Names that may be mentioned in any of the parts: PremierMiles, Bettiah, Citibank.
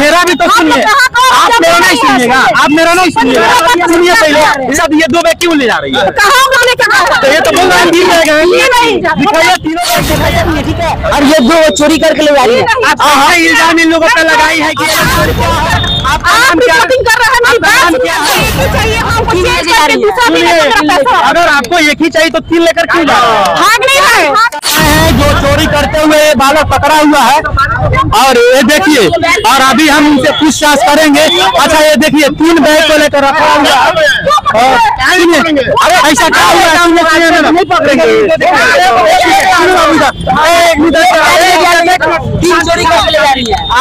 मेरा भी तो सुनिए, आप मेरा नहीं सुनिएगा, आप मेरा नहीं सुनिएगा, सुनिए पहले। सब ये दो बैग क्यों ले जा रही है? ये तो बोल रहा है गिर जाएगा, तीनों बैग दिखाइए ठीक है। और ये दो चोरी करके ले जा रही है, इल्जाम इन लोगों पर लगाई है की आप कर रहा है। अगर आपको एक ही चाहिए तो तीन लेकर क्यों जा रहे हैं? भाग नहीं है जो चोरी करते हुए बालक पकड़ा हुआ है। और ये देखिए, और अभी हम इनसे पूछताछ करेंगे। अच्छा ये देखिए, तीन बैग को लेकर रखा हुआ है। अरे ऐसा क्या हुआ?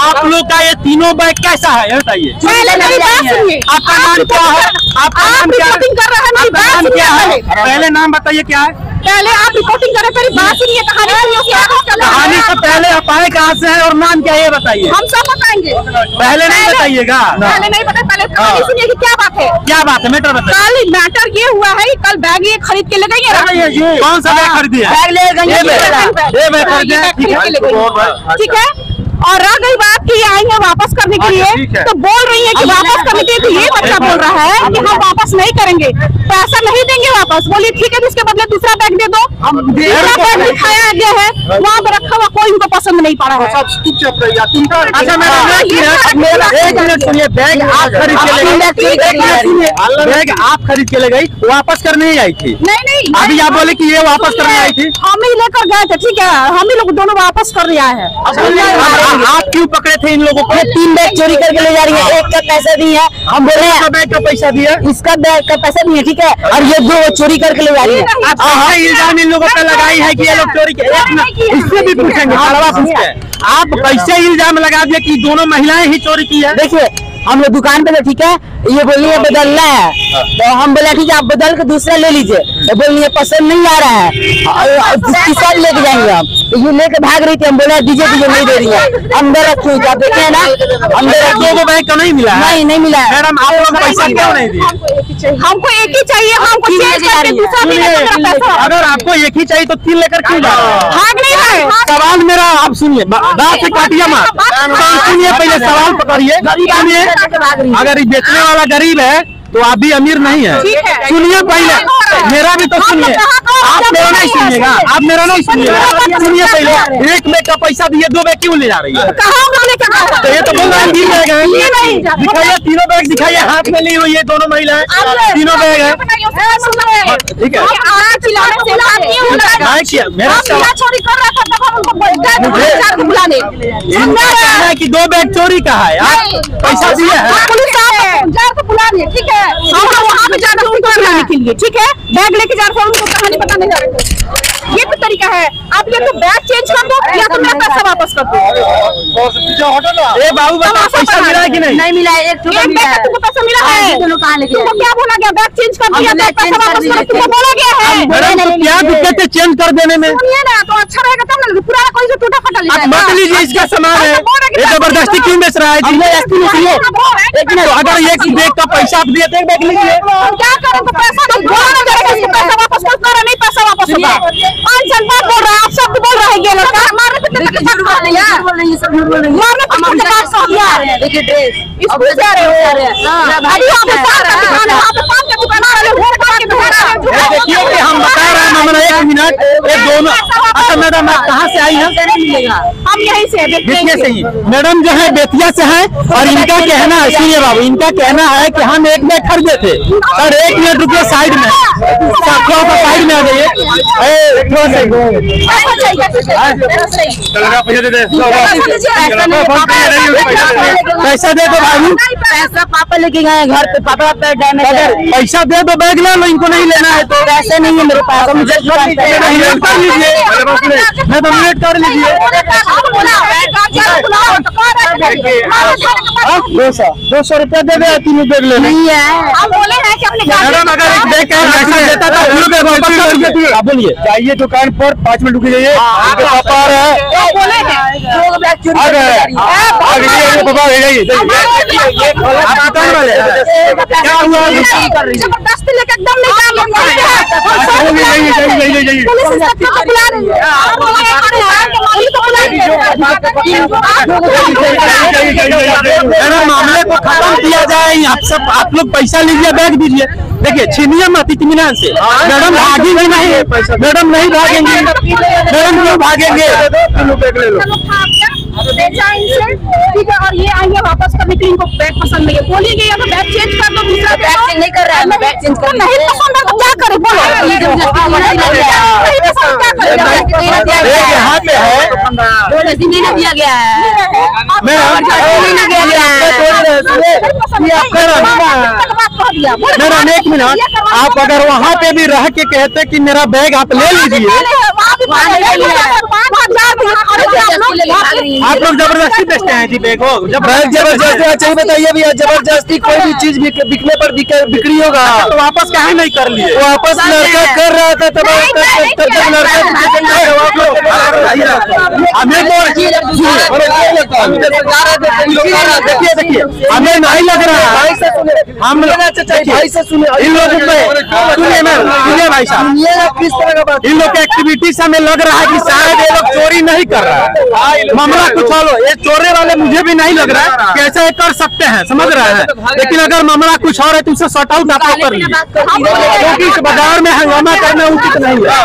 आप लोग का ये तीनों बैग कैसा है? पहले मेरी बात सुनिए, आपका नाम क्या है? आपका नाम क्या है? पहले नाम बताइए क्या है? पहले आप रिपोर्टिंग करें, फिर बात सुनिए। कहानी से पहले आप आए कहाँ से हैं और नाम क्या है बताइए। हम सब बताएंगे, पहले नहीं बताइएगा। पहले नहीं पता, पहले कहानी सुनिए कि क्या बात है। क्या बात है मैटर बताइए। कल मैटर ये हुआ है, कल बैग ये खरीद के ले गई है। कौन सा बैग खरीदी है? ठीक है। और रह गई बात कि आएंगे वापस करने के लिए, तो बोल रही है कि वापस करने के लिए ये बच्चा बोल रहा है कि हम वापस नहीं करेंगे, पैसा नहीं देंगे वापस। बोलिए ठीक है, इसके बदले दूसरा बैग दे दो। दूसरा बैग दिखाया गया है, वहाँ पर रखा हुआ, कोई उनको पसंद नहीं पड़ा है। बैग आप खरीद के ले गई, वापस करने ही आई थी? नहीं नहीं, अभी आप बोले की ये वापस करने आई थी। हम ही लेकर गए थे ठीक है, हम ही लोग दोनों वापस कर रहे हैं। आप क्यों पकड़े थे इन लोगों को? तीन बैग चोरी करके ले जा रही है, एक का पैसा दी है। हम बोले इसका बैग का पैसा दिया, इसका बैग का पैसा नहीं है ठीक है। और ये दो चोरी करके ले जा रही है। हाँ, इल्जाम इन लोगों पर लगाई है कि ये लोग चोरी किए। इससे भी पूछेंगे आप कैसे इल्जाम लगा दिया कि दोनों महिलाएं ही चोरी की है। देखिए हम लोग दुकान पे थे ठीक है, ये बोल रही है बदलना है, तो हम बोला ठीक है आप बदल के दूसरा ले लीजिए। तो बोल रही है पसंद नहीं आ रहा है, किसान लेके जाएंगे हम। तो ये लेके भाग रही थी, हम बोला दीजिए दीजिए, नहीं दे रही है। अंदर रखी आप देखे ना, अंदर दो बैग तो नहीं मिला। नहीं नहीं मिला मैडम, आप लोग पैसा क्यों नहीं दिए? हमको एक ही चाहिए, हमको। अगर आपको एक ही चाहिए तो तीन लेकर क्यों जा रहे हैं? सवाल मेरा आप सुनिए, बात से काटिए मत, सुनिए पहले सवाल पकड़िए। अगर ये बेचने वाला गरीब है तो आप भी अमीर नहीं है। सुनिए पहले, मेरा भी तो सुनिए, आप मेरा नहीं सुनिएगा, आप मेरा नहीं सुनिएगा, सुनिए पहले। एक बैग का पैसा दिए, दो बैग क्यों ले जा रही है? तो ये तो बोल रहा है गिर जाएगा। दिखाइए तीनों बैग दिखाइए, हाथ में ली हुई है दोनों महिलाएं, तीनों बैग है ठीक है। कि दो बैग चोरी का है, आप पैसा दिए हैं ठीक है। वहाँ पे जाकर उनको बनाने के लिए ठीक है, बैग लेके जा रहा हूँ, उनको कहानी बताने जा रहे थे। ये तो तरीका है, आप या तो बैग चेंज कर दो या तो मेरा पैसा वापस कर दो। ए बाबू बता, पैसा मिला कि नहीं? नहीं मिला। एक तुमको पैसा मिला है, तुमको क्या बोला गया? बैग चेंज कर दो या पैसा वापस करो, तुमको बोला गया है। क्या दिक्कत है चेंज कर देने में? सुनिए ना तो अच्छा रहेगा, तब ना पूरा कोई से टूटा फटा लीजिए, इसका सामान है। ये जबरदस्ती क्यों बेच रहा है? अगर एक बैग का पैसा आप दिए थे, बैग लीजिए क्या करें? तो पैसा वापस कर, नहीं पैसा वापस होगा। बोल रहा है, आप सब बोल रहा है ये लड़का मैडम। आप कहाँ से आई हैं? हम यहीं से, बेतिया से ही मैडम, जो है बेतिया से हैं। और इनका कहना है, सुनिए बाबू, इनका कहना है कि हम एक में खरीदे थे। और एक मिनट रुपये साइड में, साइड में आ जाइए। पैसा दे दो भाई, पैसा पापा लेके गए घर पे, पापा पैसा दे दो, बैग ला लो, इनको नहीं लेना है। तो पैसे नहीं है मेरे पास, मुझे कर लीजिए, मैं तो मिनट कर लीजिए। 200 रुपया दे दे, तीनों बैग ले। नहीं है, बोलिए चाहिए दुकान पर, 5 मिनट रुक जाइए, उनके पापा आ रहा है। मामले को खत्म किया जाए। आप लोग पैसा लीजिए, बैग दीजिए। देखिए, छीनिए मत इत्मीनान से। मैडम भागेंगे नहीं, मैडम नहीं भागेंगे, मैडम क्यों भागेंगे? ठीक है, और ये आइए वापस करने के लिए इनको बैग पसंद नहीं है। बोलिए कि या तो बैग चेंज कर दो, दूसरा बैग चेंज नहीं कर रहा है, बैग चेंज कर नहीं पसंद है तो क्या करें? बोलो, हाथ में है, नहीं ना दिया गया है। मैं मैडम एक मिनट, आप अगर वहाँ पे भी रह के कहते कि मेरा बैग आप ले लीजिए, आप लोग जबरदस्ती बेचते हैं जी बैग हो। जब जबरदस्ती, अच्छा ही बताइए भैया, जबरदस्ती कोई भी चीज बिकने पर बिक्री होगा तो वापस काहे नहीं कर लिए? वापस लड़का कर रहा था तब देखिए, हमें नहीं लग रहा है। हम भाई से सुने, इन लोगों भाई साहब किस तरह का बात, इन लोग की एक्टिविटी से हमें लग रहा है कि शायद ये लोग चोरी नहीं कर रहा है। मामला कुछ और, ये चोरे वाले मुझे भी नहीं लग रहा है कि ऐसा ये कर सकते हैं, समझ रहे हैं। लेकिन अगर मामला कुछ और है तो उसे शॉर्ट आउट आप लोग कर लीजिए, क्योंकि बाजार में हंगामा करना उचित नहीं है।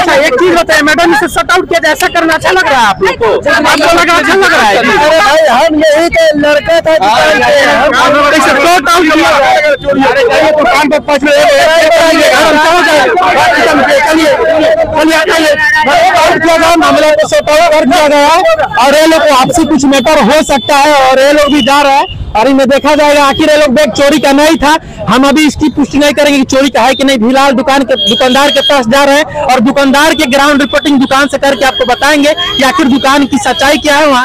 अच्छा एक चीज बताए मैडम, इसे शॉर्ट आउट किया जाए, ऐसा करना अच्छा लग रहा है आप लोग को? आपको लगा अच्छा लग रहा है? अरे भाई, हम यही तो लड़का था, शॉर्ट आउट मामला को सौंपा किया गया, और ये लोग आपसी कुछ मैटर हो सकता है और ये लोग भी जा रहा है, और इनमें देखा जाएगा आखिर ये लोग बैग चोरी का नहीं था। हम अभी इसकी पुष्टि नहीं करेंगे कि चोरी का है कि नहीं। फिलहाल दुकानदार के पास जा रहे हैं और दुकानदार के ग्राउंड रिपोर्टिंग दुकान से करके आपको बताएंगे कि आखिर दुकान की सच्चाई क्या है वहाँ।